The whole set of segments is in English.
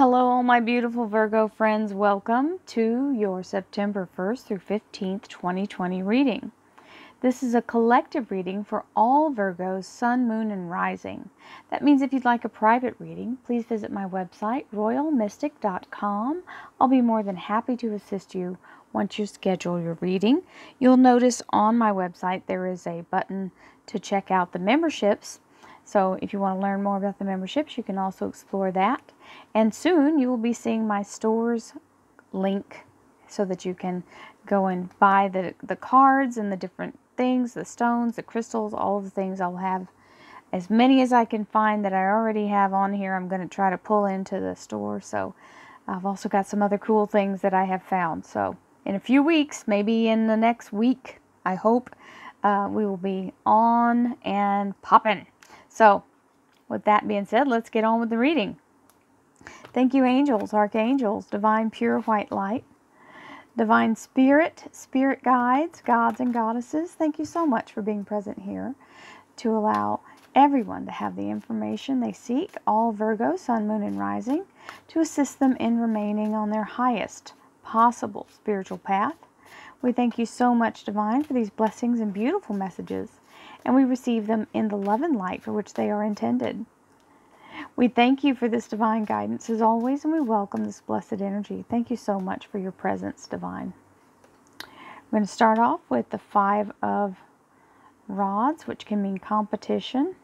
Hello, all my beautiful Virgo friends. Welcome to your September 1st through 15th, 2020 reading. This is a collective reading for all Virgos, sun, moon, and rising. That means if you'd like a private reading, please visit my website, RoyalMystic.com. I'll be more than happy to assist you once you schedule your reading. You'll notice on my website there is a button to check out the memberships. So if you want to learn more about the memberships, you can also explore that. And soon you will be seeing my stores link so that you can go and buy the cards and the different things, the stones, the crystals, all of the things. I'll have as many as I can find that I already have on here. I'm going to try to pull into the store. So I've also got some other cool things that I have found. So in a few weeks, maybe in the next week, I hope, we will be on and popping. So with that being said, let's get on with the reading. Thank you, angels, archangels, divine pure white light, divine spirit, spirit guides, gods and goddesses. Thank you so much for being present here to allow everyone to have the information they seek, all Virgo, sun, moon, and rising, to assist them in remaining on their highest possible spiritual path. We thank you so much, divine, for these blessings and beautiful messages, and we receive them in the love and light for which they are intended. We thank you for this divine guidance as always, and we welcome this blessed energy. Thank you so much for your presence, divine. I'm going to start off with the Five of Rods, which can mean competition.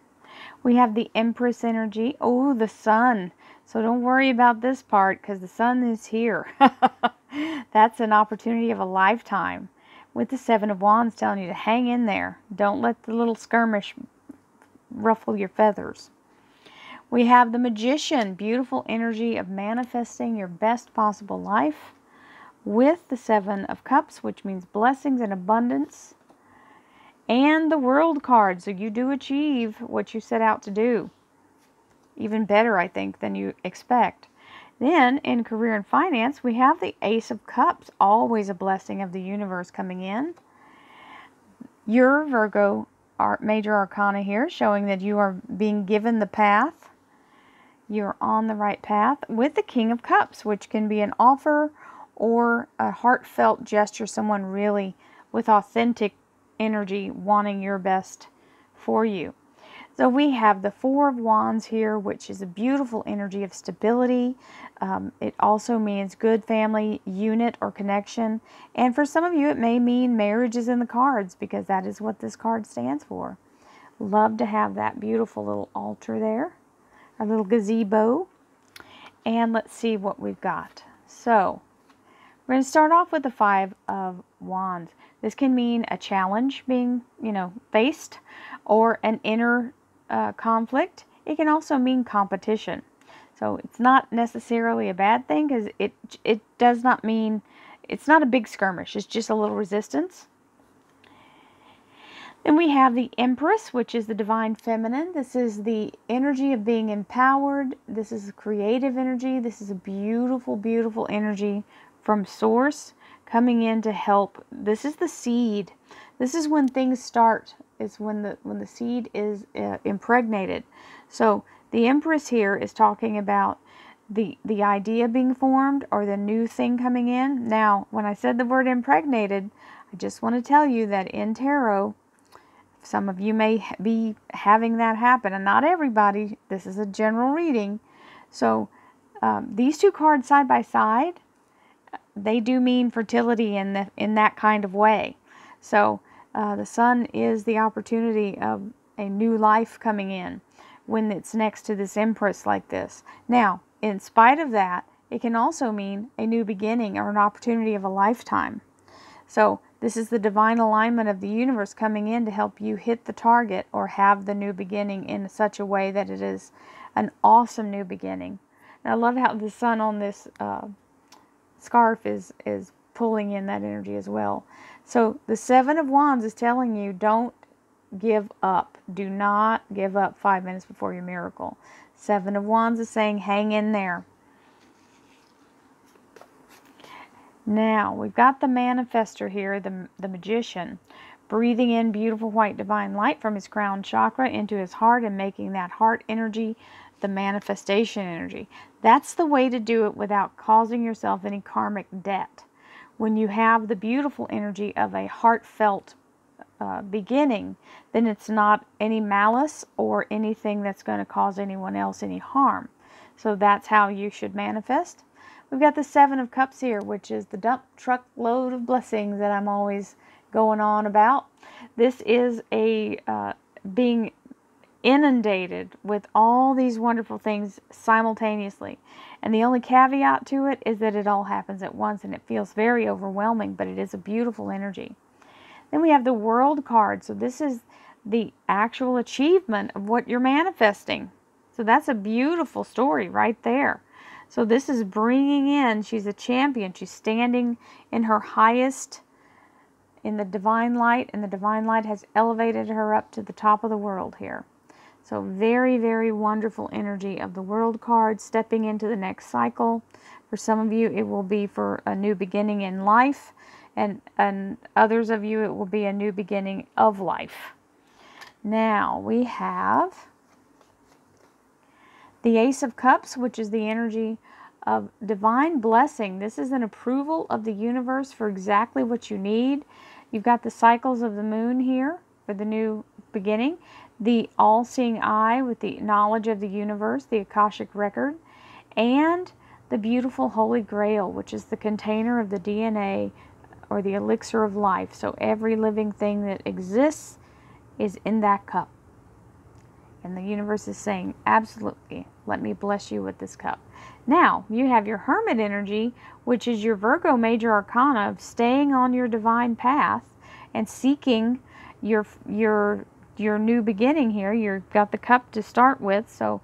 We have the Empress energy. Oh, the sun. So don't worry about this part because the sun is here. That's an opportunity of a lifetime. With the Seven of Wands telling you to hang in there. Don't let the little skirmish ruffle your feathers. We have the Magician, beautiful energy of manifesting your best possible life with the Seven of Cups, which means blessings and abundance, and the World card. So you do achieve what you set out to do. Even better, I think, than you expect. Then, in career and finance, we have the Ace of Cups, always a blessing of the universe coming in. Your Virgo major arcana here, showing that you are being given the path. You're on the right path with the King of Cups, which can be an offer or a heartfelt gesture, someone really with authentic energy wanting your best for you. So we have the Four of Wands here, which is a beautiful energy of stability. It also means good family unit or connection. And for some of you, it may mean marriage is in the cards because that is what this card stands for. Love to have that beautiful little altar there, our little gazebo. And let's see what we've got. So we're going to start off with the Five of Wands. This can mean a challenge being, faced, or an inner conflict. It can also mean competition. So it's not necessarily a bad thing because it does not mean, it's not a big skirmish. It's just a little resistance. Then we have the Empress, which is the divine feminine. This is the energy of being empowered. This is creative energy. This is a beautiful, beautiful energy from source coming in to help. This is the seed. This is when things start. It's when the seed is impregnated. So the Empress here is talking about the idea being formed or the new thing coming in. Now, when I said the word impregnated, I just want to tell you that in tarot, some of you may be having that happen, and not everybody. This is a general reading. So these two cards side by side, they do mean fertility in that kind of way. So the sun is the opportunity of a new life coming in when it's next to this Empress like this. Now, in spite of that, it can also mean a new beginning or an opportunity of a lifetime. So this is the divine alignment of the universe coming in to help you hit the target or have the new beginning in such a way that it is an awesome new beginning. And I love how the sun on this scarf is pulling in that energy as well. So the Seven of Wands is telling you don't give up. Do not give up 5 minutes before your miracle. Seven of Wands is saying hang in there. Now we've got the manifester here, the Magician, breathing in beautiful white divine light from his crown chakra into his heart and making that heart energy the manifestation energy. That's the way to do it without causing yourself any karmic debt. When you have the beautiful energy of a heartfelt beginning, then it's not any malice or anything that's going to cause anyone else any harm. So that's how you should manifest. We've got the 7 of Cups here, which is the dump truck load of blessings that I'm always going on about. This is a being inundated with all these wonderful things simultaneously. And the only caveat to it is that it all happens at once and it feels very overwhelming, but it is a beautiful energy. Then we have the World card. So this is the actual achievement of what you're manifesting. So that's a beautiful story right there. So this is bringing in, she's a champion. She's standing in her highest, in the divine light, and the divine light has elevated her up to the top of the world here. So very, very wonderful energy of the World card, stepping into the next cycle. For some of you, it will be for a new beginning in life, and others of you, it will be a new beginning of life. Now we have the Ace of Cups, which is the energy of divine blessing. This is an approval of the universe for exactly what you need. You've got the cycles of the moon here for the new beginning, the all-seeing eye with the knowledge of the universe, the Akashic record, and the beautiful Holy Grail, which is the container of the DNA or the elixir of life. So every living thing that exists is in that cup. And the universe is saying, absolutely, let me bless you with this cup. Now, you have your Hermit energy, which is your Virgo major arcana of staying on your divine path and seeking your new beginning here. You've got the cup to start with. So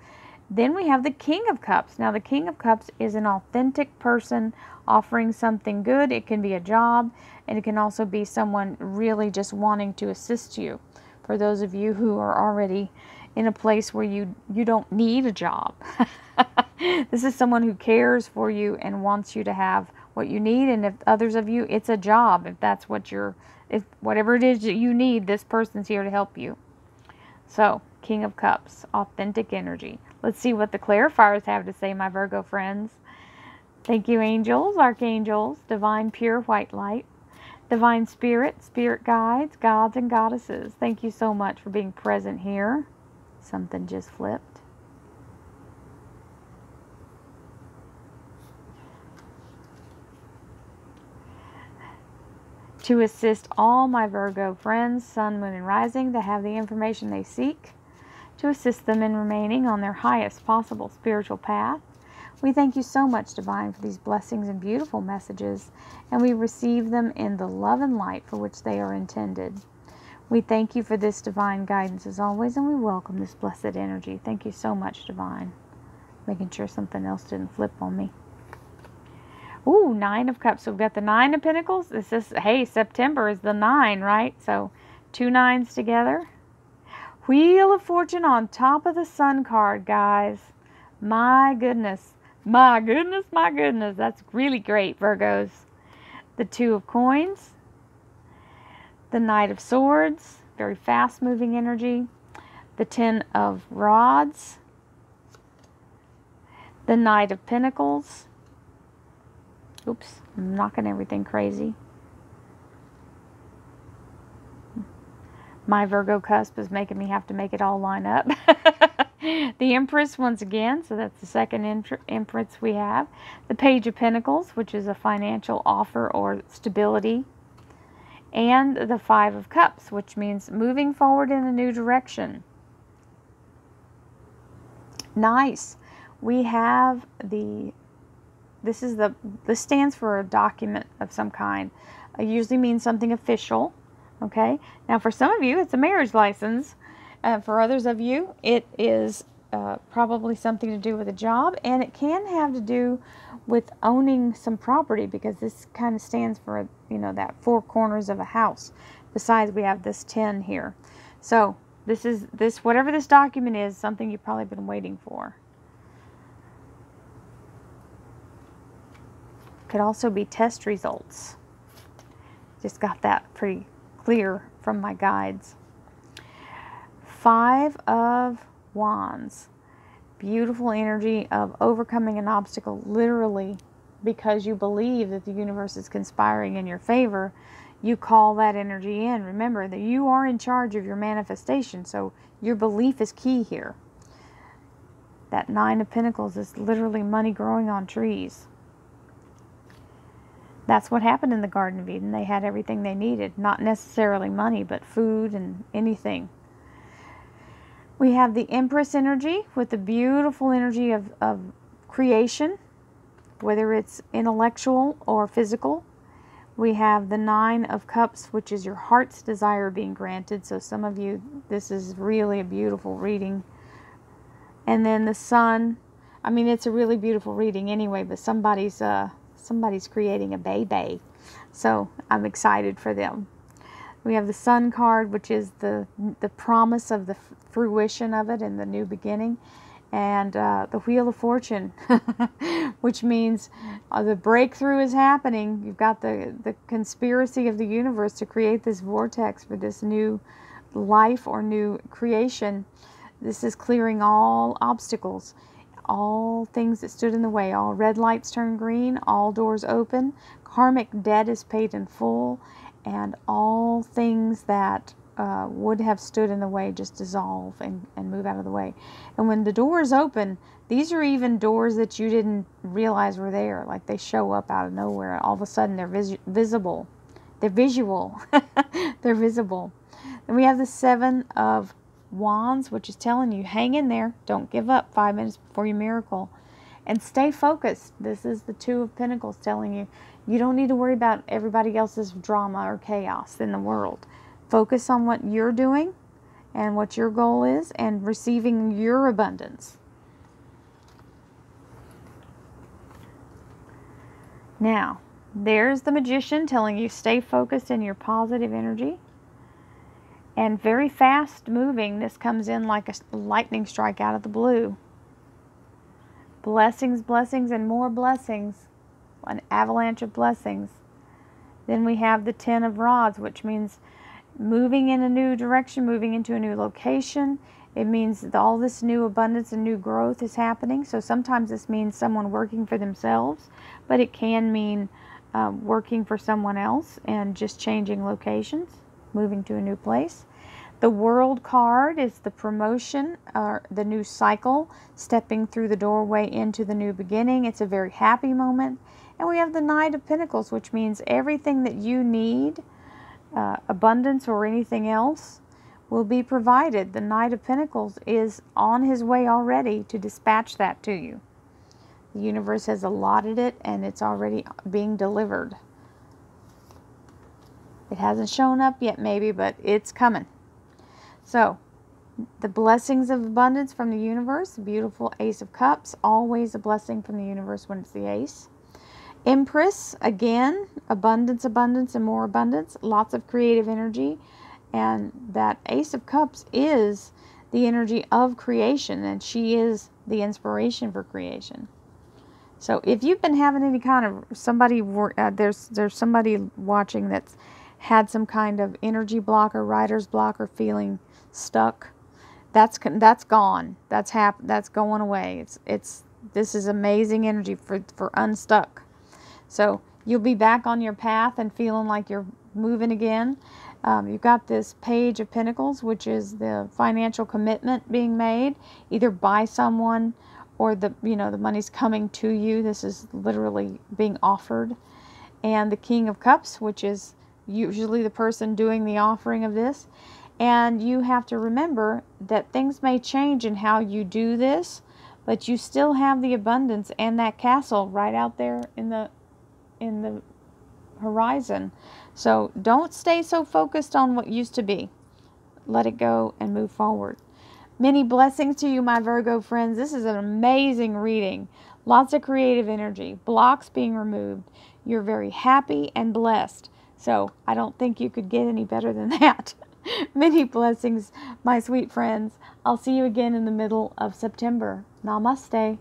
then we have the King of Cups. Now, the King of Cups is an authentic person offering something good. It can be a job, and it can also be someone really just wanting to assist you. For those of you who are already in a place where you don't need a job. This is someone who cares for you and wants you to have what you need. And if others of you, it's a job. If that's what you're, if whatever it is that you need, this person's here to help you. So, King of Cups, authentic energy. Let's see what the clarifiers have to say, my Virgo friends. Thank you, angels, archangels, divine pure white light, divine spirit, spirit guides, gods and goddesses. Thank you so much for being present here. Something just flipped. To assist all my Virgo friends, sun, moon, and rising, to have the information they seek, to assist them in remaining on their highest possible spiritual path. We thank you so much, Divine, for these blessings and beautiful messages, and we receive them in the love and light for which they are intended. We thank you for this divine guidance as always, and we welcome this blessed energy. Thank you so much, Divine. Making sure something else didn't flip on me. Ooh, 9 of Cups. So we've got the 9 of Pentacles. This is, hey, September is the 9, right? So 2 9s together. Wheel of Fortune on top of the Sun card, guys. My goodness. My goodness, my goodness. That's really great, Virgos. The 2 of Coins. The Knight of Swords, very fast-moving energy. The 10 of Rods. The Knight of Pentacles. Oops, I'm knocking everything crazy. My Virgo cusp is making me have to make it all line up. The Empress once again, so that's the second Empress we have. The Page of Pentacles, which is a financial offer or stability. And the 5 of Cups, which means moving forward in a new direction. Nice. We have the, this is the, this stands for a document of some kind. It usually means something official, okay? Now for some of you, it's a marriage license. For others of you, it is probably something to do with a job, and it can have to do with owning some property, because this kind of stands for, you know, that 4 corners of a house. Besides, we have this 10 here. So this is, this, whatever this document is, something you've probably been waiting for. Could also be test results. Just got that pretty clear from my guides. 5 of Wands. beautiful energy of overcoming an obstacle, literally, because you believe that the universe is conspiring in your favor. You call that energy in. Remember that you are in charge of your manifestation, so your belief is key here. That 9 of Pentacles is literally money growing on trees. That's what happened in the Garden of Eden. They had everything they needed, not necessarily money, but food and anything. We have the Empress energy with the beautiful energy of creation, whether it's intellectual or physical. We have the 9 of Cups, which is your heart's desire being granted. So some of you, this is really a beautiful reading. And then the Sun, I mean, it's a really beautiful reading anyway, but somebody's creating a baby. So I'm excited for them. We have the Sun card, which is the promise of the fruition of it and the new beginning. And the Wheel of Fortune, which means the breakthrough is happening. You've got the conspiracy of the universe to create this vortex for this new life or new creation. This is clearing all obstacles, all things that stood in the way. All red lights turn green, all doors open, karmic debt is paid in full, and all things that would have stood in the way just dissolve and move out of the way. And when the doors open, these are even doors that you didn't realize were there. Like, they show up out of nowhere. All of a sudden they're visible. They're visual. They're visible. Then we have the 7 of Wands, which is telling you, hang in there. Don't give up 5 minutes before your miracle. And stay focused. This is the 2 of Pentacles telling you, you don't need to worry about everybody else's drama or chaos in the world. Focus on what you're doing and what your goal is and receiving your abundance. Now, there's the Magician telling you stay focused in your positive energy. And very fast moving, this comes in like a lightning strike out of the blue. Blessings, blessings, and more blessings. An avalanche of blessings. Then we have the 10 of Rods, which means moving in a new direction, moving into a new location. It means that all this new abundance and new growth is happening. So sometimes this means someone working for themselves, but it can mean working for someone else and just changing locations, moving to a new place. The World card is the promotion or the new cycle, stepping through the doorway into the new beginning. It's a very happy moment. And we have the 9 of Pentacles, which means everything that you need, abundance or anything else, will be provided. The Knight of Pentacles is on his way already to dispatch that to you. The universe has allotted it and it's already being delivered. It hasn't shown up yet maybe, but it's coming. So the blessings of abundance from the universe, beautiful Ace of Cups, always a blessing from the universe when it's the ace. Empress, again, abundance, abundance, and more abundance, lots of creative energy. And that Ace of Cups is the energy of creation, and she is the inspiration for creation. So if you've been having any kind of there's somebody watching that's had some kind of energy block or writer's block or feeling stuck, that's gone. That's going away. This is amazing energy for unstuck. So you'll be back on your path and feeling like you're moving again. You've got this Page of Pentacles, which is the financial commitment being made, either by someone or the money's coming to you. This is literally being offered. And the King of Cups, which is usually the person doing the offering of this. And you have to remember that things may change in how you do this, but you still have the abundance and that castle right out there in the horizon. So don't stay so focused on what used to be. Let it go and move forward. Many blessings to you, my Virgo friends. This is an amazing reading. Lots of creative energy, blocks being removed. You're very happy and blessed. So I don't think you could get any better than that. Many blessings, my sweet friends. I'll see you again in the middle of September. Namaste.